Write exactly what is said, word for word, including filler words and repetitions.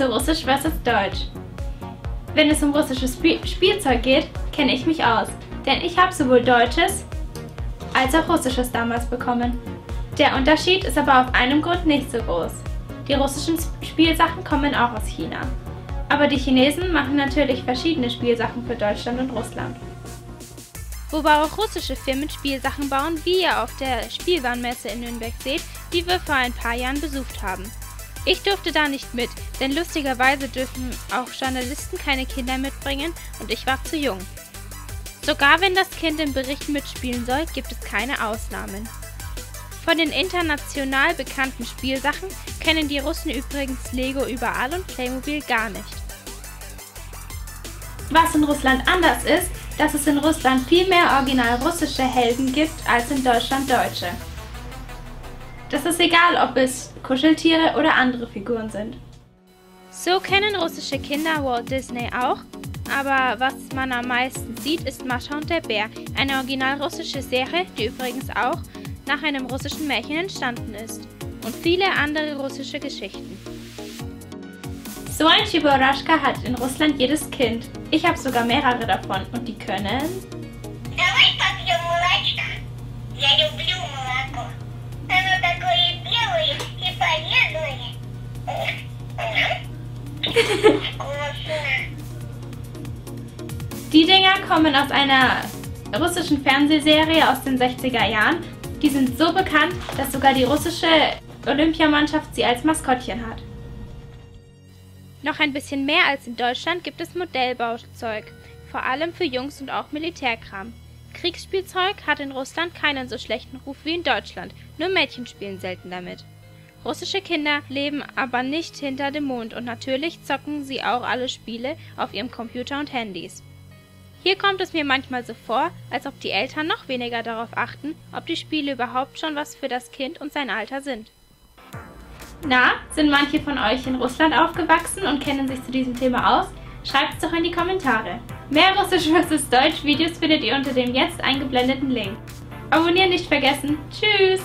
zu Russisch versus Deutsch. Wenn es um russisches Spielzeug geht, kenne ich mich aus, denn ich habe sowohl deutsches als auch russisches damals bekommen. Der Unterschied ist aber auf einem Grund nicht so groß. Die russischen Spielsachen kommen auch aus China. Aber die Chinesen machen natürlich verschiedene Spielsachen für Deutschland und Russland. Wobei auch russische Firmen Spielsachen bauen, wie ihr auf der Spielwarenmesse in Nürnberg seht, die wir vor ein paar Jahren besucht haben. Ich durfte da nicht mit, denn lustigerweise dürfen auch Journalisten keine Kinder mitbringen und ich war zu jung. Sogar wenn das Kind im Bericht mitspielen soll, gibt es keine Ausnahmen. Von den international bekannten Spielsachen kennen die Russen übrigens Lego überall und Playmobil gar nicht. Was in Russland anders ist, dass es in Russland viel mehr original russische Helden gibt als in Deutschland deutsche. Das ist egal, ob es Kuscheltiere oder andere Figuren sind. So kennen russische Kinder Walt Disney auch, aber was man am meisten sieht, ist Mascha und der Bär, eine original russische Serie, die übrigens auch nach einem russischen Märchen entstanden ist, und viele andere russische Geschichten. So ein Cheburashka hat in Russland jedes Kind. Ich habe sogar mehrere davon und die können... Die Dinger kommen aus einer russischen Fernsehserie aus den sechziger Jahren. Die sind so bekannt, dass sogar die russische Olympiamannschaft sie als Maskottchen hat. Noch ein bisschen mehr als in Deutschland gibt es Modellbauzeug, vor allem für Jungs und auch Militärkram. Kriegsspielzeug hat in Russland keinen so schlechten Ruf wie in Deutschland, nur Mädchen spielen selten damit. Russische Kinder leben aber nicht hinter dem Mond und natürlich zocken sie auch alle Spiele auf ihrem Computer und Handys. Hier kommt es mir manchmal so vor, als ob die Eltern noch weniger darauf achten, ob die Spiele überhaupt schon was für das Kind und sein Alter sind. Na, sind manche von euch in Russland aufgewachsen und kennen sich zu diesem Thema aus? Schreibt es doch in die Kommentare. Mehr Russisch versus Deutsch Videos findet ihr unter dem jetzt eingeblendeten Link. Abonnieren nicht vergessen. Tschüss!